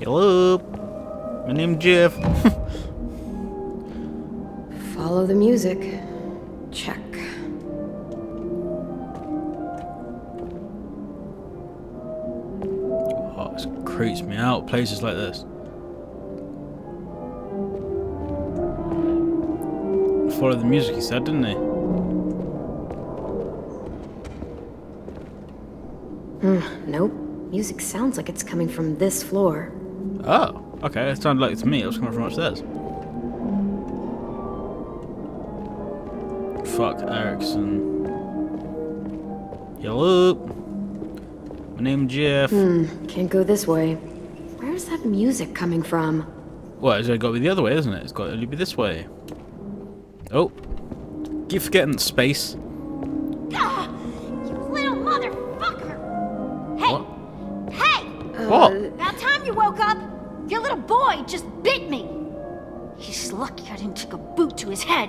Hello. My name's Jeff. Follow the music. Check. Oh, this creeps me out, places like this. Follow the music, he said, didn't he? Nope. Music sounds like it's coming from this floor. Oh, okay. It sounded like to me it was coming from upstairs. Fuck Ericson. Hello. My name's Jeff. Can't go this way. Where is that music coming from? Well, it's got to be the other way, isn't it? It's got to be this way. Oh, keep forgetting space. Ah, you little motherfucker! Hey, what? Hey! What? About time you woke up. Your little boy just bit me. He's lucky I didn't take a boot to his head.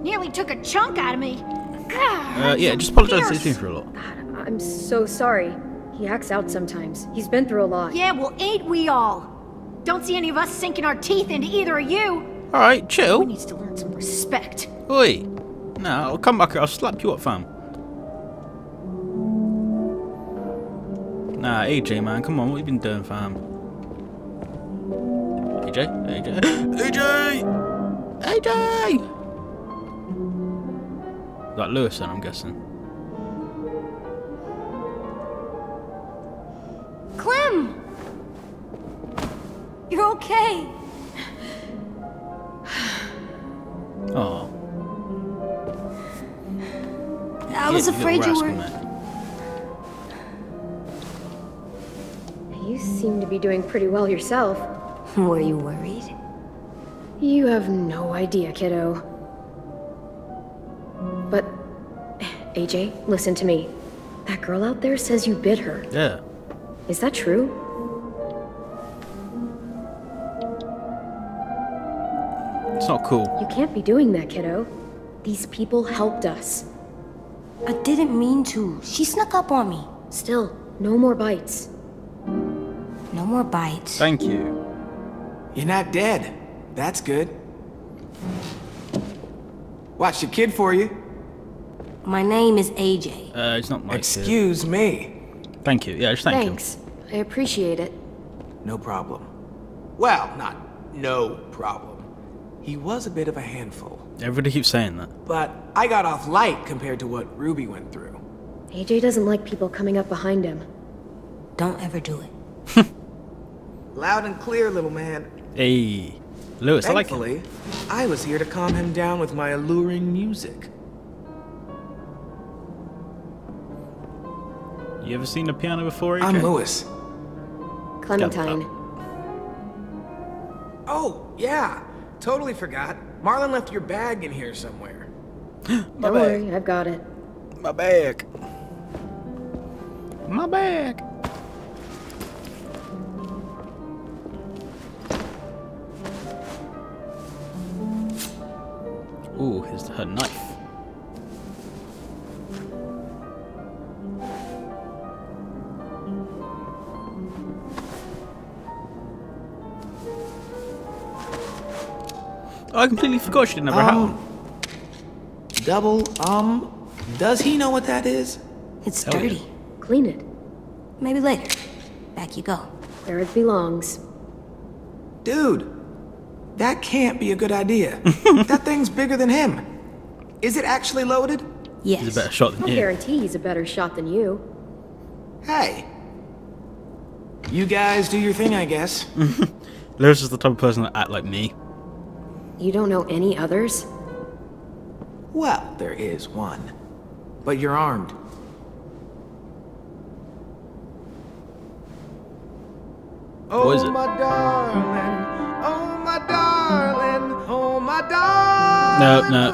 Nearly took a chunk out of me. Yeah, just apologize to him for a lot. God, I'm so sorry. He acts out sometimes. He's been through a lot. Yeah, well, ain't we all? Don't see any of us sinking our teeth into either of you. All right, chill. We need to learn some respect. Oi. No, I'll come back. I'll slap you up, fam. Nah, AJ, man. Come on. What you been doing, fam? AJ? AJ! AJ! That Louis then, I'm guessing. Clem! You're okay. Oh. I was afraid you were. You seem to be doing pretty well yourself. Were you worried? You have no idea, kiddo. But, AJ, listen to me. That girl out there says you bit her. Yeah. Is that true? It's not cool. You can't be doing that, kiddo. These people helped us. I didn't mean to. She snuck up on me. Still, no more bites. No more bites. Thank you. You're not dead. That's good. Watch your kid for you. My name is AJ. It's not my Excuse kid. Me. Thank you. Yeah, just thank you. Thanks. I appreciate it. No problem. Well, not no problem. He was a bit of a handful. Everybody keeps saying that. But I got off light compared to what Ruby went through. AJ doesn't like people coming up behind him. Don't ever do it. Loud and clear, little man. Hey, Louis, thankfully, I like him. I was here to calm him down with my alluring music. You ever seen a piano before, AJ? I'm Louis. Clementine. Oh, yeah. Totally forgot. Marlon left your bag in here somewhere. Don't worry, I've got it. My bag. My bag. Ooh, here's her knife. I completely forgot she didn't have her hat on. Does he know what that is? It's dirty. Clean it. Maybe later. Back you go. Where it belongs. Dude, that can't be a good idea. That thing's bigger than him. Is it actually loaded? Yes. He's a better shot than you. I guarantee he's a better shot than you. Hey. You guys do your thing, I guess. Louis is the type of person that act like me. You don't know any others? Well, there is one. But you're armed. Oh, my darling. Oh, my darling. Oh, my darling. No, no.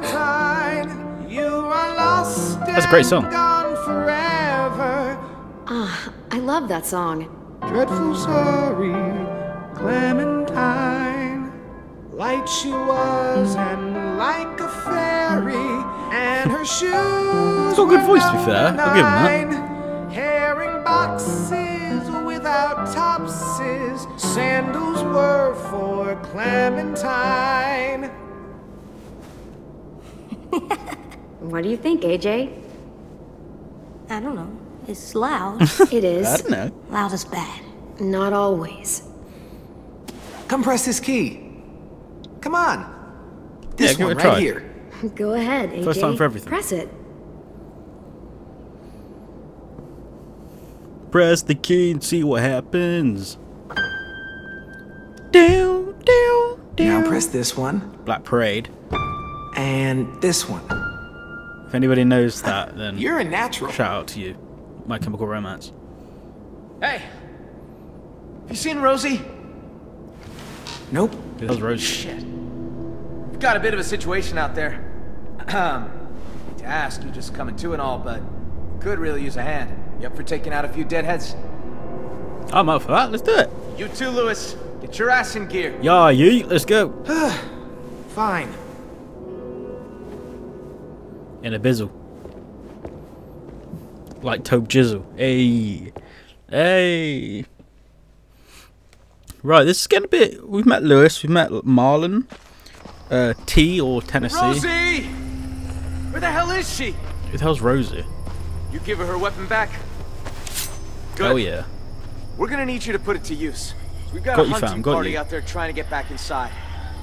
Clementine, you are lost. That's a great song. I love that song. Dreadful sorry, Clementine. Light she was, and like a fairy, and her shoes. It's all good voice, to be fair. I'll give him that. Herring boxes with without topses, sandals were for Clementine. What do you think, AJ? I don't know. It's loud. It is. I don't know. Loud is bad. Not always. Come press this key. Come on. This one right here. Go ahead, AJ. First time for everything. Press it. Press the key and see what happens. Down, down, down. Now press this one. Black Parade. And this one. If anybody knows that, then you're a natural. Shout out to you. My Chemical Romance. Hey, have you seen Rosie? Nope. That was Rosie. Shit. We've got a bit of a situation out there. To ask you just coming to and all, but could really use a hand. You up for taking out a few deadheads? I'm up for that. Let's do it. You too, Louis. Get your ass in gear. Yeah, yeet. Let's go. Fine. In a bizzle. Like Tope Jizzle. Hey. Hey. Right, this is getting a bit... We've met Louis, we've met Marlon. T or Tennessee. Rosie! Where the hell is she? Who the hell's Rosie? You give her her weapon back? Good. Oh yeah. We're gonna need you to put it to use. We've got a hunting party out there trying to get back inside.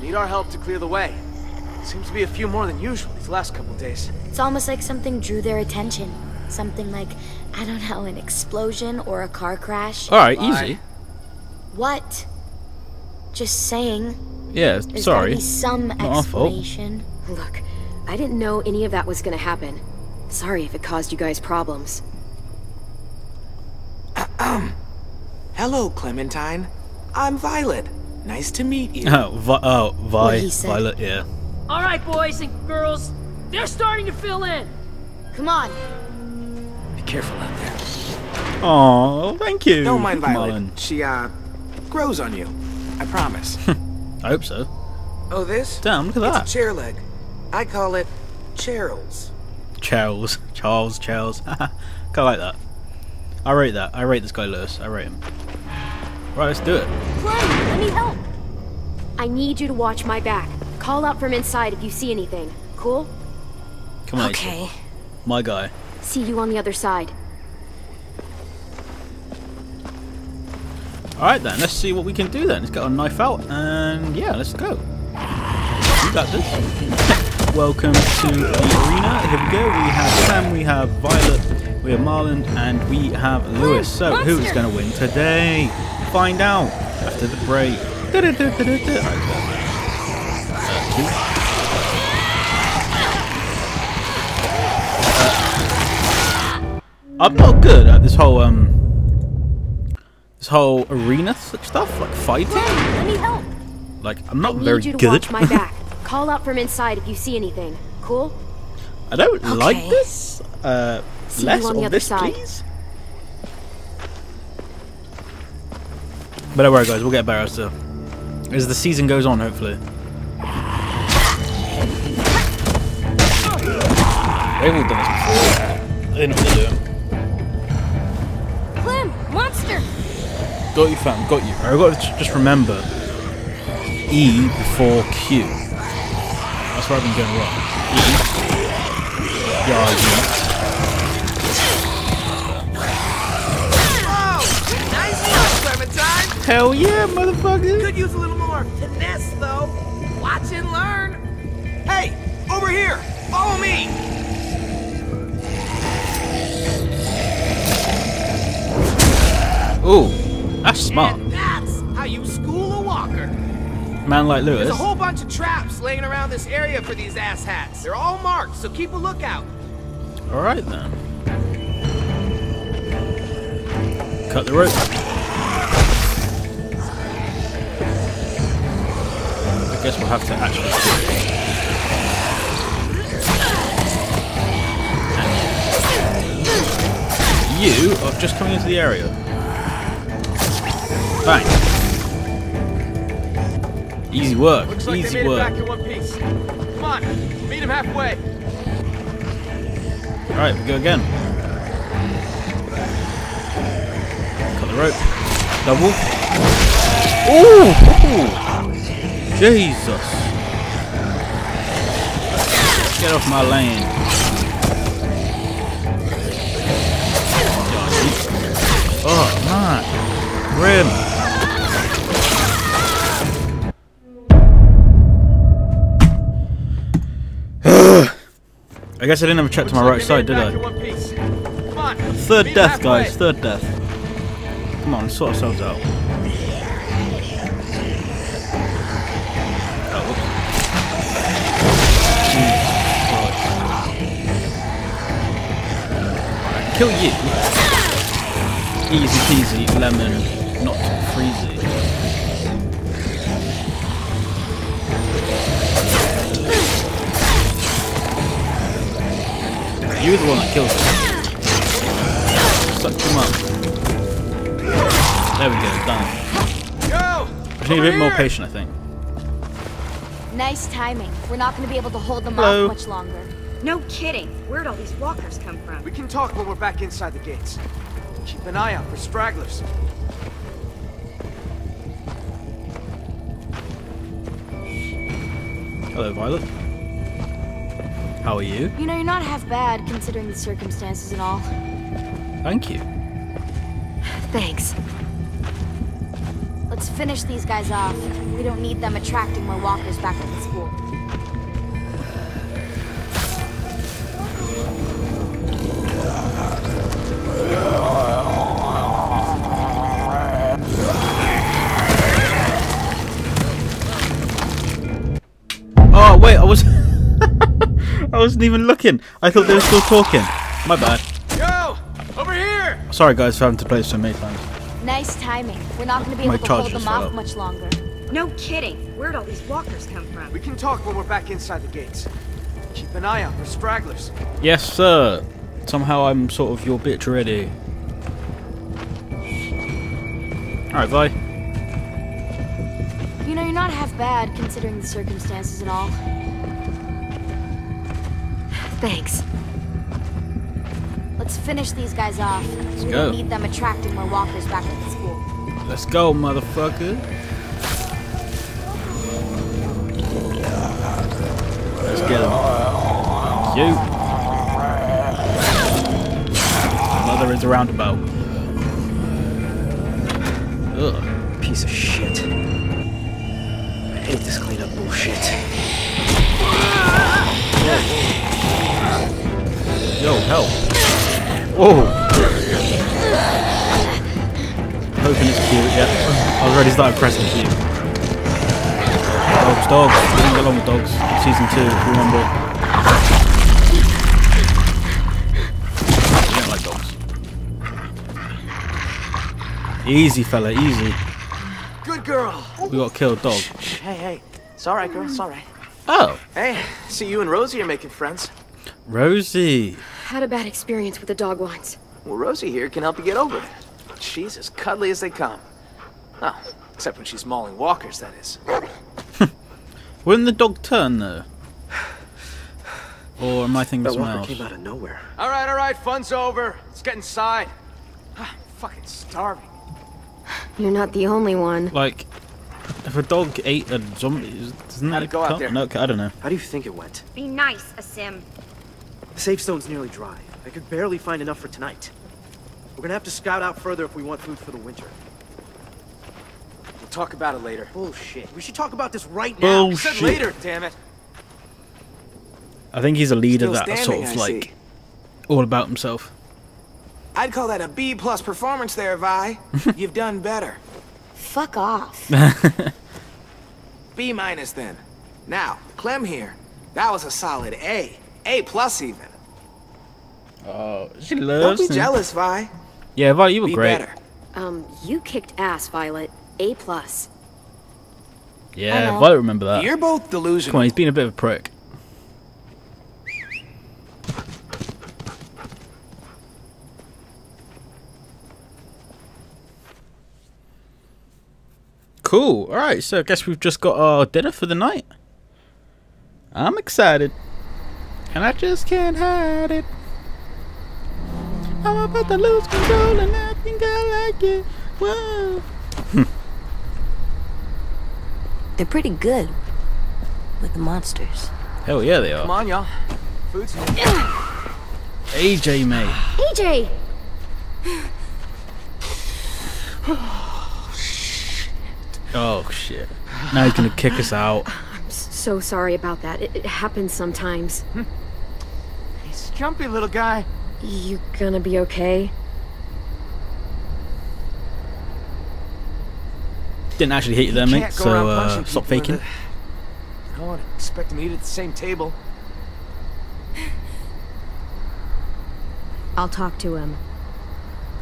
Need our help to clear the way. Seems to be a few more than usual these last couple days. It's almost like something drew their attention. Something like, I don't know, an explosion or a car crash. Alright, easy. What? Just saying. Yeah, sorry. Some explanation. Look, I didn't know any of that was gonna happen. Sorry if it caused you guys problems. Hello, Clementine. I'm Violet. Nice to meet you. Violet, yeah. Alright, boys and girls, they're starting to fill in. Come on. Be careful out there. Oh, thank you. Don't mind Violet. Marlon. She grows on you. I promise. I hope so. Oh, this? Damn, look at that. It's a chair leg. I call it Charles. Charles. Charles. Charles. Kind of like that. I rate that. I rate this guy Lewis. I rate him. Right, let's do it. Clay, let me help. I need you to watch my back. Call out from inside if you see anything. Cool? Come on. Okay. Lisa. My guy. See you on the other side. Alright then, let's see what we can do then. Let's get our knife out and yeah, let's go. We got this. Welcome to the arena. Here we go. We have Sam, we have Violet, we have Marlon, and we have Louis. So who is going to win today? Find out after the break. I'm not good at this whole arena stuff, like fighting. Let me help. Like I'm not very good. Watch my back. Call out from inside if you see anything. Cool. I don't like this. Less of this, please. But don't worry, guys. We'll get better still as the season goes on, hopefully. They've all done this before. They know what they're doing. Got you, fam. Got you. I got to just remember E before Q. That's where I've been going wrong. E. Whoa! Nice work, Clementine. Hell yeah, motherfucker. Could use a little more finesse, though. Watch and learn. Hey, over here. Follow me. Ooh. That's smart. And that's how you school a walker. Man like Louis. There's a whole bunch of traps laying around this area for these asshats. They're all marked, so keep a lookout. All right then. Cut the rope. I guess we'll have to actually. You are just coming into the area. Bang. Easy work. Looks like easy work. Back in one piece. Come on, meet him halfway. All right, we go again. Cut the rope. Double. Ooh. Jesus. Get off my lane. Oh, man. Grim. I guess I didn't have a check to my right side, did I? Third death, guys. Third death. Come on, sort ourselves out. Oh. Kill you. Easy peasy, lemon, not freezy. You're the one that kills him. Suck him up. There we go, done. Yo, I just need a bit more patient, I think. Nice timing. We're not going to be able to hold them off much longer. No kidding. Where'd all these walkers come from? We can talk when we're back inside the gates. Keep an eye out for stragglers. Hello, Violet. How are you? You know, you're not half bad, considering the circumstances and all. Thank you. Thanks. Let's finish these guys off. We don't need them attracting more walkers back at the school. Oh, wait, I wasn't even looking. I thought they were still talking. My bad. Yo, over here. Sorry guys for having to play so many times. Nice timing. We're not going to be able to hold them off much longer. No kidding. Where'd all these walkers come from? We can talk when we're back inside the gates. Keep an eye out for stragglers. Yes, sir. Somehow I'm sort of your bitch already. Alright, bye. You know, you're not half bad considering the circumstances and all. Thanks. Let's finish these guys off. Let's go. We don't need them attracting more walkers back at the school. Let's go, motherfucker. Let's get him. You. Mother is a roundabout. Ugh. Piece of shit. I hate this cleanup bullshit. Yo, help. Oh. Hoping it's cute, yeah. I've already started pressing Q. Dogs, dogs. We didn't get along with dogs. Season 2, if you remember. I don't like dogs. Easy, fella, easy. Good girl. We got killed, dog. Hey, hey. It's alright, girl, it's alright. Oh. Hey, see you and Rosie are making friends. Rosie! Had a bad experience with the dog once. Well, Rosie here can help you get over it. She's as cuddly as they come. Oh, except when she's mauling walkers, that is. Wouldn't the dog turn, though? Or am I thinking that walker came out of nowhere. Alright, fun's over. Let's get inside. I'm fucking starving. You're not the only one. Like, if a dog ate a zombie, doesn't that go out there? No, I don't know. How do you think it went? Be nice, Asim. The safe stone's nearly dry. I could barely find enough for tonight. We're gonna have to scout out further if we want food for the winter. We'll talk about it later. Bullshit. We should talk about this right now. Bullshit. I said later, damn it. I think he's a leader that's sort of like all about himself. I'd call that a B+ performance there, Vi. You've done better. Fuck off. B- then. Now, Clem here. That was a solid A. A+ even. Oh, she loves me. Don't be jealous, Vi. Yeah, Vi, you were great. Better. You kicked ass, Violet. A+. Yeah, Violet, remember that. You're both delusional. Come on, he's been a bit of a prick. Cool. All right, so I guess we've just got our dinner for the night. I'm excited. And I just can't hide it. I'm about to lose control and I think I like it. Whoa. They're pretty good with the monsters. Hell yeah, they are. Come on, y'all. Food's here. AJ, mate. AJ. Oh shit. Oh shit. Now he's gonna kick us out. I'm so sorry about that. It happens sometimes. He's a jumpy little guy. You gonna be okay? Didn't actually hit you there, mate. So stop faking. I wouldn't expect them to eat at the same table. I'll talk to him.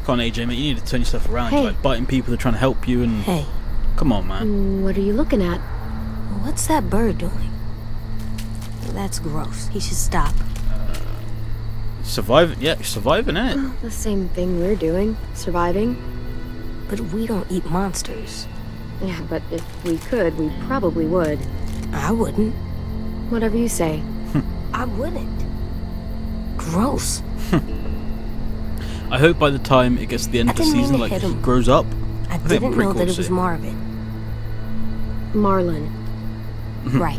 Come on, AJ, mate. You need to turn yourself around. Hey. You're like biting people that are trying to help you. And hey, come on, man. What are you looking at? What's that bird doing? That's gross. He should stop. Surviving? Yeah, surviving it. Well, the same thing we're doing, surviving. But we don't eat monsters. Yeah, but if we could, we probably would. I wouldn't. Whatever you say. I wouldn't. Gross. I hope by the time it gets to the end of the season, like, he grows up. I didn't know that it was Marvin. Marlon. Right.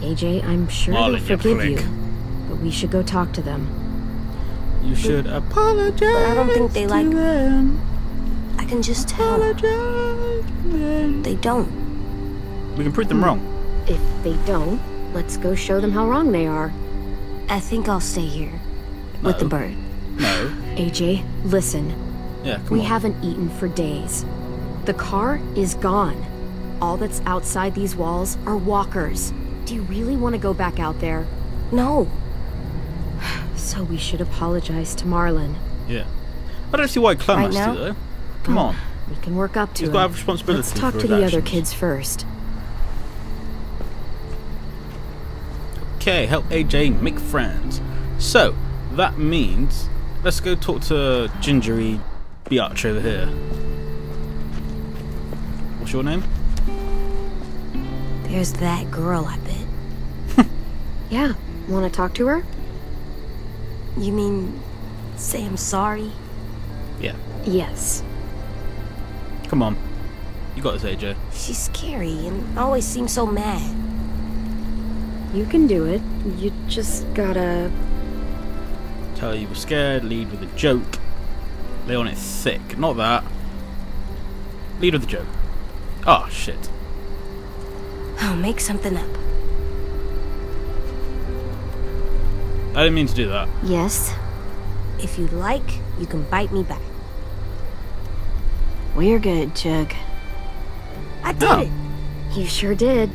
AJ, I'm sure they'll forgive you, but we should go talk to them. You should apologize. I don't think they like them. I can just tell. They don't. We can prove them wrong. If they don't, let's go show them how wrong they are. I think I'll stay here with the bird. No. AJ, listen. Yeah, come on. We haven't eaten for days. The car is gone. All that's outside these walls are walkers. Do you really want to go back out there? No. So we should apologize to Marlon. Yeah. I don't see why Clem has to, though. Come on. We can work up to it. He's got to have responsibility. Let's talk to the other kids first. Okay, help AJ make friends. So, that means... Let's go talk to Gingery Biatch over here. What's your name? There's that girl, I bet. Yeah, want to talk to her? You mean say I'm sorry? Yeah. Yes. Come on. You got this, AJ. She's scary and always seems so mad. You can do it. You just gotta... Tell you were scared, lead with a joke. Lay on it thick. Not that. Lead with a joke. Oh, shit. I'll make something up. I didn't mean to do that. Yes. If you'd like, you can bite me back. We're good, Jug. I did it. You sure did.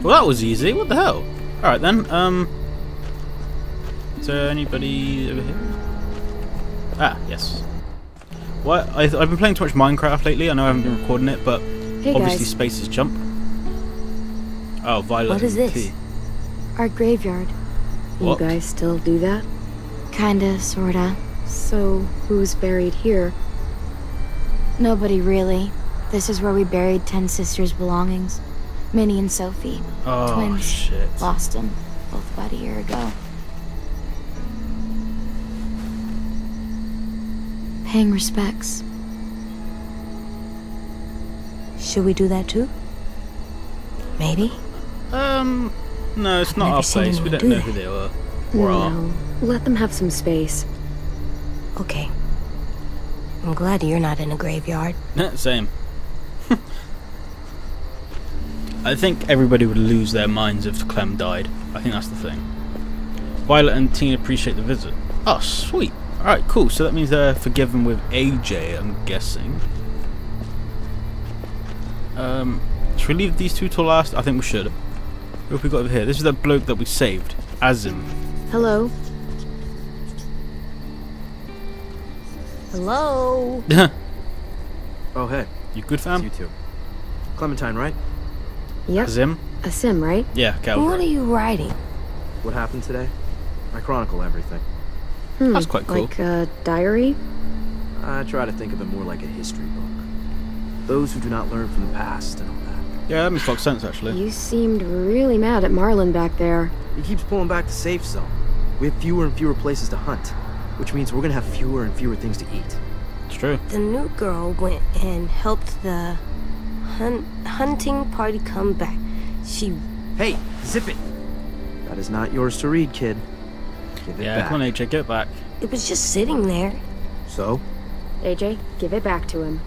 Well, that was easy. What the hell? Alright then, is there anybody over here? Ah, yes. What? I've been playing too much Minecraft lately. I know I haven't been recording it, but hey, obviously guys. Space is jump. Oh, Violet. What is this? Key. Our graveyard. What? You guys still do that? Kinda, sorta. So, who's buried here? Nobody really. This is where we buried 10 sisters' belongings. Minnie and Sophie, twins, lost them both about a year ago. Paying respects. Should we do that too? Maybe? No, it's not our place. We don't know who they were. No, let them have some space. Okay. I'm glad you're not in a graveyard. Same. I think everybody would lose their minds if Clem died. I think that's the thing. Violet and Tina appreciate the visit. Oh, sweet. Alright, cool. So that means they're forgiven with AJ, I'm guessing. Should we leave these two till last? I think we should. What have we got over here? This is that bloke that we saved. Azim. Hello. Hello. Oh, hey. You good, fam? You too. Clementine, right? Yep. Azim, right? Yeah, what are you writing? What happened today? I chronicle everything. That's quite cool. Like a diary? I try to think of it more like a history book. Those who do not learn from the past and all that. Yeah, that makes a lot of sense, actually. You seemed really mad at Marlon back there. He keeps pulling back the safe zone. We have fewer and fewer places to hunt, which means we're gonna have fewer and fewer things to eat. It's true. The new girl went and helped the hunting party come back. She... Hey, zip it! That is not yours to read, kid. Give it back. Yeah, come on, AJ, get it back. It was just sitting there. So? AJ, give it back to him.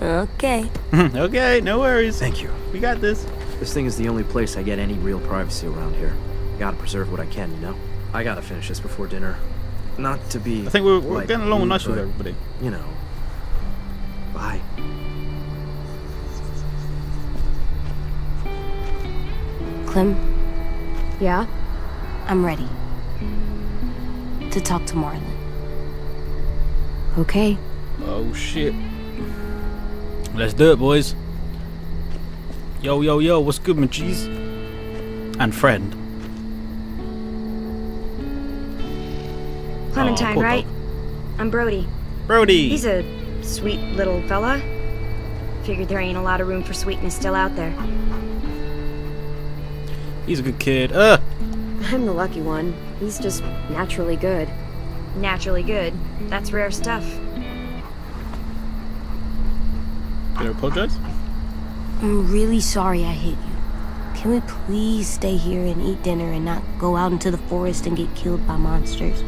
Okay. Okay, no worries. Thank you. We got this. This thing is the only place I get any real privacy around here. Gotta preserve what I can, you know? I gotta finish this before dinner. Not to be... I think we're like getting along nice with everybody. You know. Bye. Clem? Yeah? I'm ready. To talk to Marlon. Okay. Oh, shit. Let's do it, boys. Yo, yo, yo, what's good, my cheese? And friend. Clementine, right? I'm Brody. Brody! He's a sweet little fella. Figured there ain't a lot of room for sweetness still out there. He's a good kid. I'm the lucky one. He's just naturally good. Naturally good? That's rare stuff. Did I apologize? I'm really sorry I hit you. Can we please stay here and eat dinner and not go out into the forest and get killed by monsters?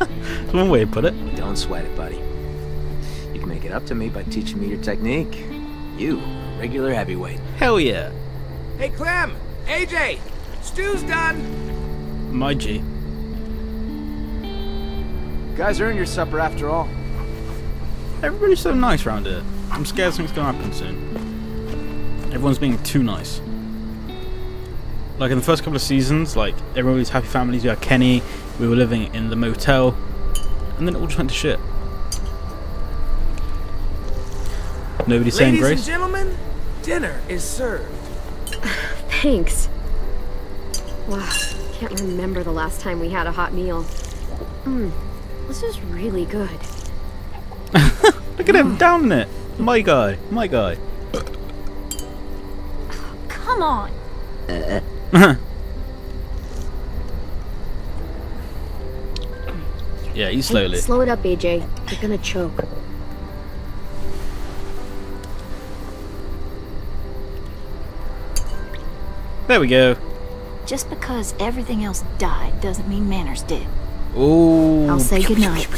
That's one way to put it. Don't sweat it, buddy. You can make it up to me by teaching me your technique. You, regular heavyweight. Hell yeah. Hey, Clem! AJ! Stew's done! My G. You guys earned your supper after all. Everybody's so nice around here. I'm scared something's gonna happen soon. Everyone's being too nice. Like in the first couple of seasons, like everyone was happy families. We had Kenny. We were living in the motel, and then it all just went to shit. Nobody's saying grace. Ladies and gentlemen, dinner is served. Thanks. Wow, can't remember the last time we had a hot meal. This is really good. Look at him down there. My guy, my guy. Oh, come on. Yeah, you slowly. Hey, slow it up, AJ. You're gonna choke. There we go. Just because everything else died doesn't mean manners did. Oh. I'll say goodnight.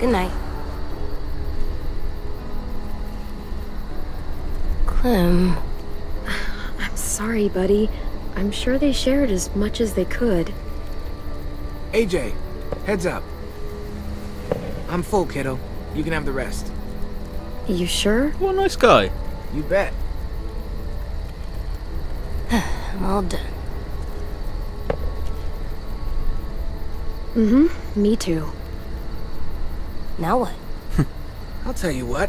Good night. Clem. I'm sorry, buddy. I'm sure they shared as much as they could. AJ, heads up. I'm full, kiddo. You can have the rest. You sure? What a nice guy. You bet. I'm all done. Mm-hmm. Me too. Now what? I'll tell you what.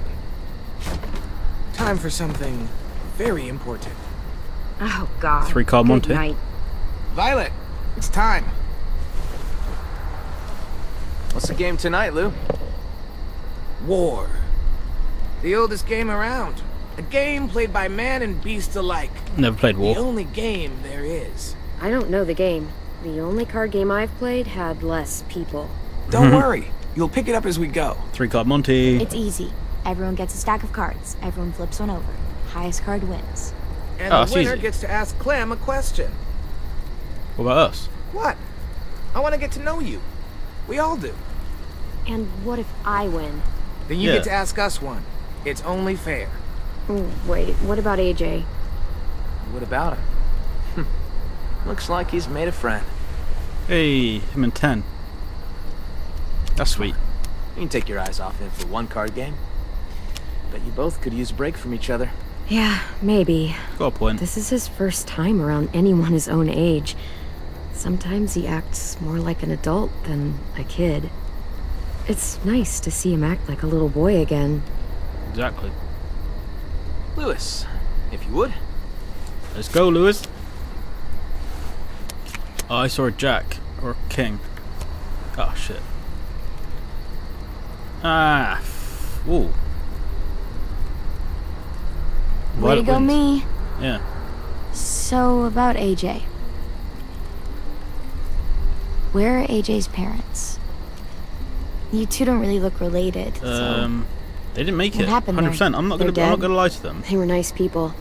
Time for something very important. Oh God! 3 card Monte. Violet, it's time. What's the game tonight, Lou? War. The oldest game around. A game played by man and beast alike. Never played War. The only game there is. I don't know the game. The only card game I've played had less people. Don't worry. You'll pick it up as we go. 3 card Monte. It's easy. Everyone gets a stack of cards. Everyone flips one over. Highest card wins. And the winner gets to ask Clem a question. What about us? What? I want to get to know you. We all do. And what if I win? Then you get to ask us one. It's only fair. Wait, what about AJ? What about him? Looks like he's made a friend. Hey, him and 10. That's sweet. You can take your eyes off him for 1 card game. But you both could use a break from each other. Yeah, maybe. Got a point. This is his first time around anyone his own age. Sometimes he acts more like an adult than a kid. It's nice to see him act like a little boy again. Exactly. Louis, if you would. Let's go, Louis. Oh, I saw a jack or a king. Oh, shit. Ah. Ooh. Way to go, me. Yeah. So about AJ. Where are AJ's parents? You two don't really look related. They didn't make it. 100%. I'm not gonna lie to them. They were nice people.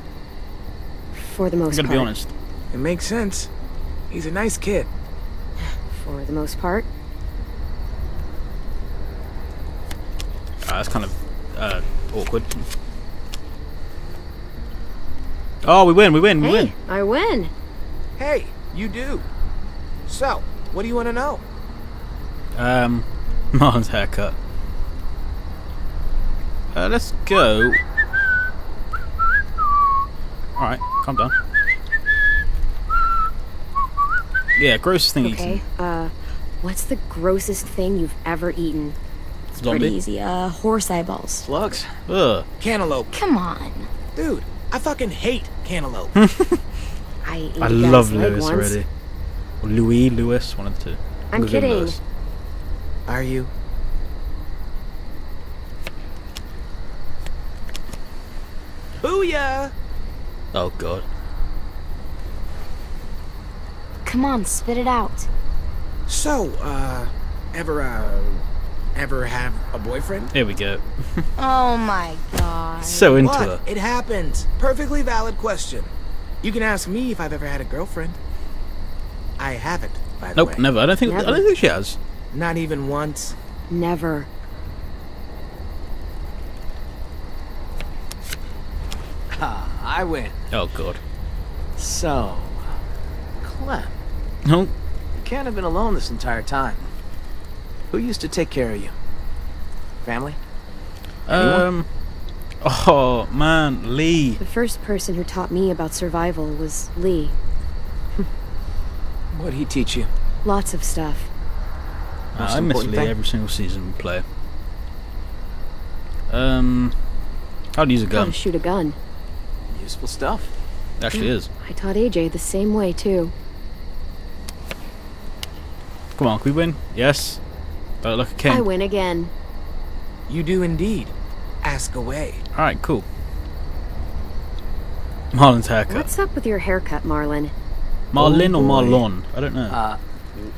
For the most part. I'm gonna be honest. It makes sense. He's a nice kid. For the most part. That's kind of awkward. Oh, we win. Hey, I win. Hey, you do. So, what do you want to know? Marlon's haircut. Let's go. Alright, calm down. Yeah, grossest thing you've eaten. What's the grossest thing you've ever eaten? It's pretty easy. Horse eyeballs. Slugs? Ugh. Cantaloupe. Come on. Dude, I fucking hate cantaloupe. I love Louis already. Louis, one of the two. I'm kidding. Louis. Are you? Booyah! Oh god. Come on, spit it out. So, ever have a boyfriend? Here we go. Oh my god. So into her. It happens. Perfectly valid question. You can ask me if I've ever had a girlfriend. I haven't, by the way. Nope, never. I don't think she has. Not even once. Never. Ah, I win. Oh god. So, Clem. No. You can't have been alone this entire time. Who used to take care of you? Family? Anyone? Oh man, Lee. The first person who taught me about survival was Lee. What'd he teach you? Lots of stuff. I miss Lee every single season we play. How to use a gun. How to shoot a gun. Useful stuff. Actually is. I taught AJ the same way too. Come on, can we win? Yes. Don't look at Ken. I win again. You do indeed. Ask away. Alright, cool. Marlon's haircut. What's up with your haircut, Marlon? Marlon or Marlon? I don't know.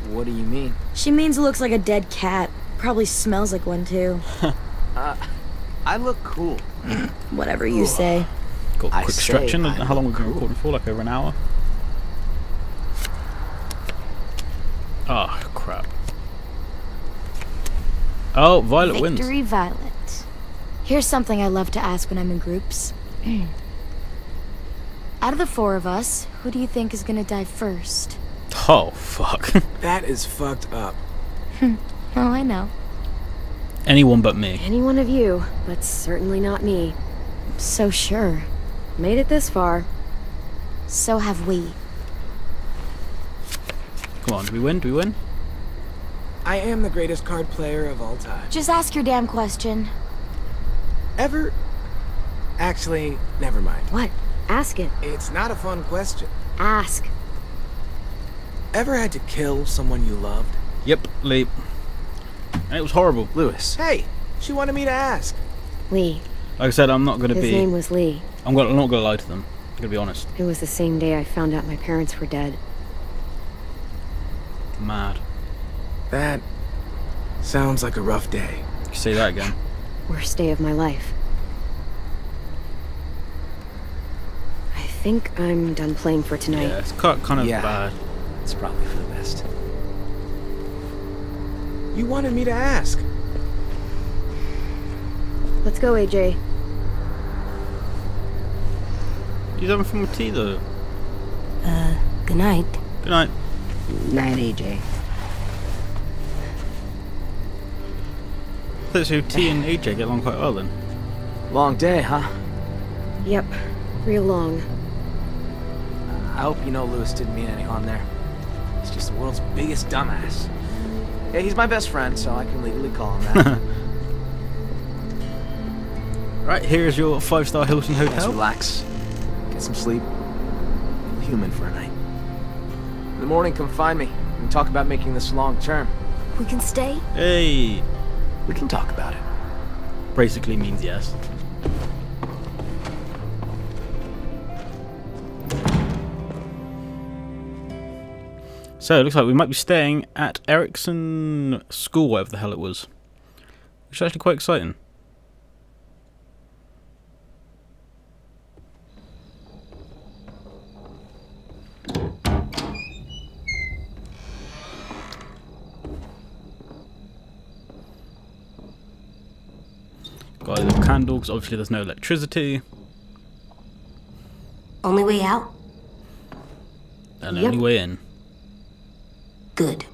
What do you mean? She means it looks like a dead cat. Probably smells like one too. I look cool. Whatever you say. Got a quick stretch in. How long have we been recording for? Like over an hour? Oh, crap. Oh, Violet wins. Victory, Violet. Here's something I love to ask when I'm in groups. Out of the four of us, who do you think is gonna die first? Oh, fuck. That is fucked up. Oh, I know. Anyone but me. Any one of you, but certainly not me. I'm so sure. Made it this far. So have we. Come on, do we win? I am the greatest card player of all time. Just ask your damn question. Ever? Actually, never mind. What? Ask it. It's not a fun question. Ask. Ever had to kill someone you loved? Yep, Lee. And it was horrible. Louis. Hey, she wanted me to ask. Lee. Like I said, I'm not gonna be. His name was Lee. I'm not gonna lie to them. I'm gonna be honest. It was the same day I found out my parents were dead. Mad. That sounds like a rough day. You say that again. Worst day of my life. I think I'm done playing for tonight. Yeah, it's kind of bad. It's probably for the best. You wanted me to ask. Let's go, AJ. You're having fun with tea, though. Good night. Good night. Night, AJ. So T and AJ get along quite well, then. Long day, huh? Yep. Real long. I hope you know Louis didn't mean any harm there. He's just the world's biggest dumbass. Yeah, he's my best friend, so I can legally call him that. Right, here's your 5-star Hilton Hotel. Just relax. Get some sleep. Human for a night. In the morning, come find me and talk about making this long term. We can stay? Hey. We can talk about it. Basically means yes. So it looks like we might be staying at Ericson School, whatever the hell it was. Which is actually quite exciting. Got a little candle, because obviously there's no electricity. Only way out? And yep. Only way in. Good.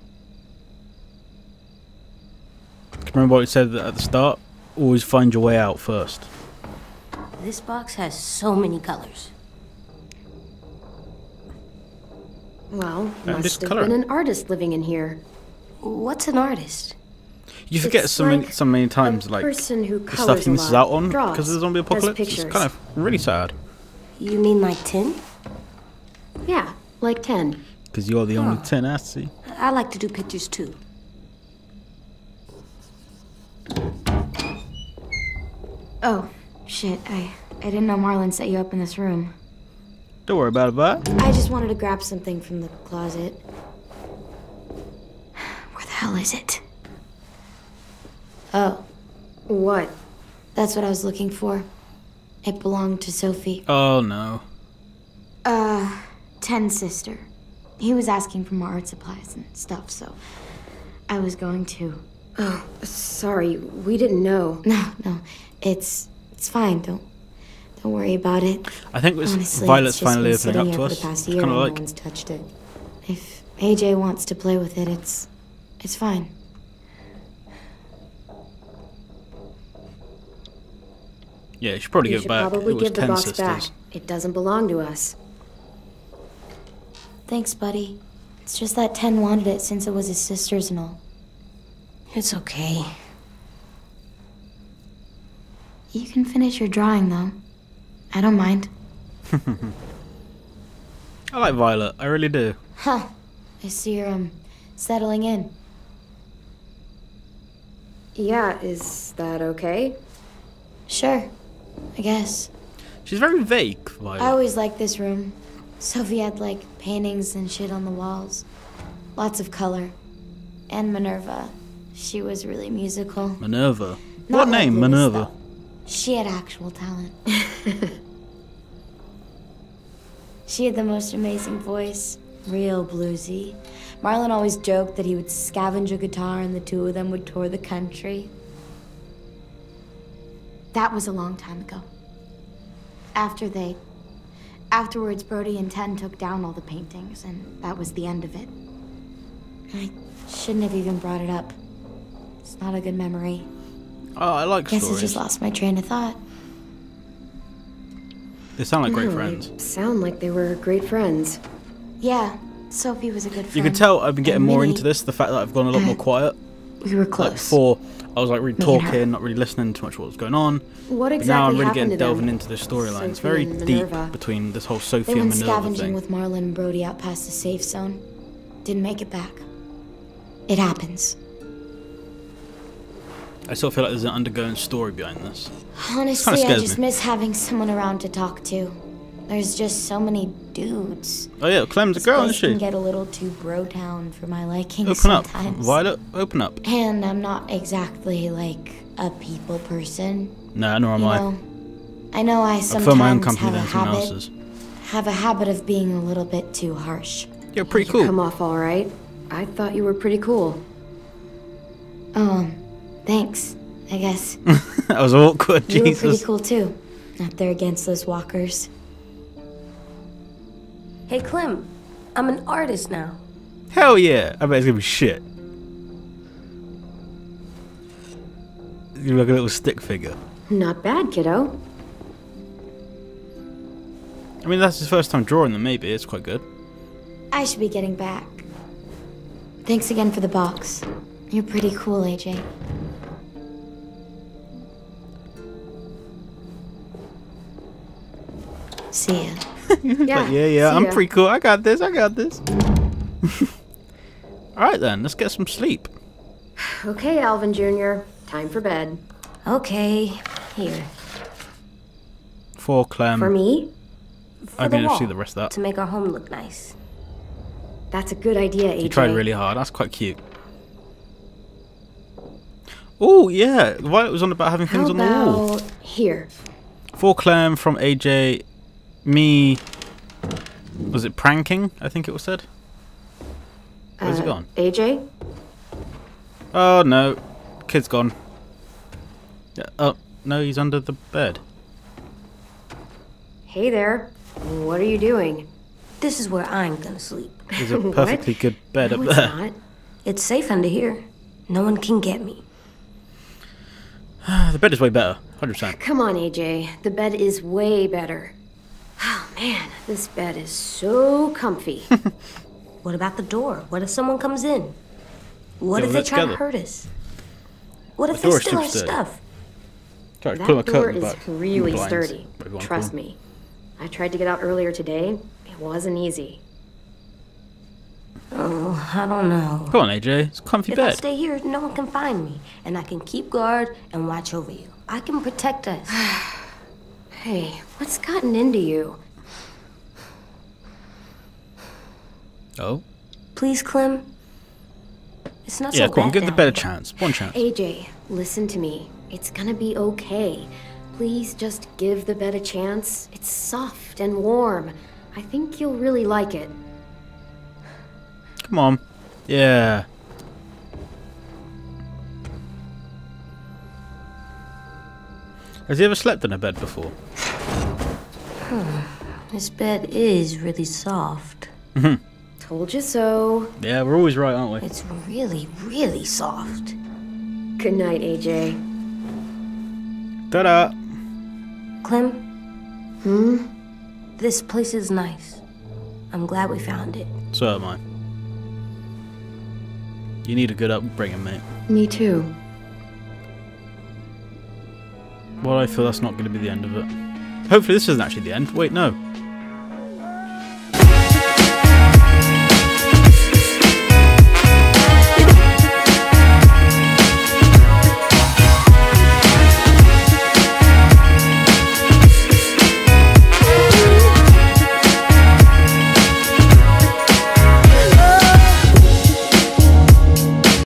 Remember what it said at the start? Always find your way out first. This box has so many colors. Well, must have been an artist living in here. What's an artist? You forget so many times, like, the stuff he misses out on because of the zombie apocalypse. It's kind of really sad. You mean like tin? Yeah, like tin. Because you're the only tin I see. I like to do pictures too. Oh, shit. I didn't know Marlon set you up in this room. Don't worry about it, bud. I just wanted to grab something from the closet. Where the hell is it? Oh. What? That's what I was looking for. It belonged to Sophie. Oh, no. Ten's sister. He was asking for more art supplies and stuff, so I was going to. Oh, sorry. We didn't know. No. It's fine. Don't worry about it. I think honestly, Violet's finally opening up to us. It's past year, no one's touched it. If AJ wants to play with it, it's fine. Yeah, you should probably give it back. Probably give the box back. It doesn't belong to us. Thanks, buddy. It's just that Ten wanted it since it was his sister's and all. It's okay. You can finish your drawing, though. I don't mind. I like Violet. I really do. Huh. I see you're settling in. Yeah, is that okay? Sure. I guess. She's very vague, Violet. I always liked this room. Sophie had, like, paintings and shit on the walls. Lots of color. And Minerva. She was really musical. Minerva? What name, Minerva? She had actual talent. She had the most amazing voice. Real bluesy. Marlon always joked that he would scavenge a guitar and the two of them would tour the country. That was a long time ago. Afterwards, Brody and Ten took down all the paintings, and that was the end of it. I shouldn't have even brought it up. It's not a good memory. Oh, I like stories. Guess I just lost my train of thought. They sound like great friends. They sound like they were great friends. Yeah, Sophie was a good friend. You can tell I've been getting more into this, the fact that I've gone a lot more quiet. We were close. Like before, I was like really talking, not really listening too much to what was going on. What exactly but now I'm really getting delving into this storyline. It's very deep between this whole Sophie and Minerva scavenging thing. With Marlon and Brody out past the safe zone. Didn't make it back. It happens. I still feel like there's an undergoing story behind this. Honestly, I just miss having someone around to talk to. There's just so many dudes. Oh yeah, Clem's a girl, isn't she? Can get a little too bro town for my liking sometimes. Open up, Violet. Open up. And I'm not exactly like a people person. No, nor am I. I know I sometimes have a habit of being a little bit too harsh. You're pretty cool. You come off all right. I thought you were pretty cool. Thanks. I guess. That was awkward. You were pretty cool too. Out there against those walkers. Hey, Clem, I'm an artist now. Hell yeah. I bet it's gonna be shit. You look like a little stick figure. Not bad, kiddo. I mean, that's his first time drawing them, maybe. It's quite good. I should be getting back. Thanks again for the box. You're pretty cool, AJ. See ya. yeah, I'm pretty cool. I got this. Alright then, let's get some sleep. Okay, Alvin Jr. Time for bed. Okay, here. For Clem. For me? I'm going to see the rest of that. To make our home look nice. That's a good idea, AJ. You tried really hard. That's quite cute. Oh, yeah. Violet was on about having things on the wall. Here. For Clam from AJ, me... Was it pranking? I think it was said. Where's it gone? AJ? Oh, no. Kid's gone. Yeah, oh, no, he's under the bed. Hey there. What are you doing? This is where I'm gonna sleep. There's a perfectly good bed up there. Not. It's safe under here. No one can get me. The bed is way better. 100%. Come on, AJ. The bed is way better. Oh, man. This bed is so comfy. What about the door? What if someone comes in? What if they try to hurt us? What if they steal our stuff? That door is really sturdy. Trust me. I tried to get out earlier today. It wasn't easy. Oh, I don't know. Come on, AJ. It's a comfy bed. If I stay here, no one can find me. And I can keep guard and watch over you. I can protect us. Hey, what's gotten into you? Oh? Please, Clem. It's not so bad. Yeah, come on. Give the bed a chance. One chance. AJ, listen to me. It's gonna be okay. Please just give the bed a chance. It's soft and warm. I think you'll really like it. Come on. Yeah. Has he ever slept in a bed before? This bed is really soft. Mm-hmm. Told you so. Yeah, we're always right, aren't we? It's really, really soft. Good night, AJ. Ta-da. Clem? Hmm? This place is nice. I'm glad we found it. So am I. You need a good upbringing, mate. Me too. Well, I feel that's not going to be the end of it. Hopefully this isn't actually the end. Wait, no.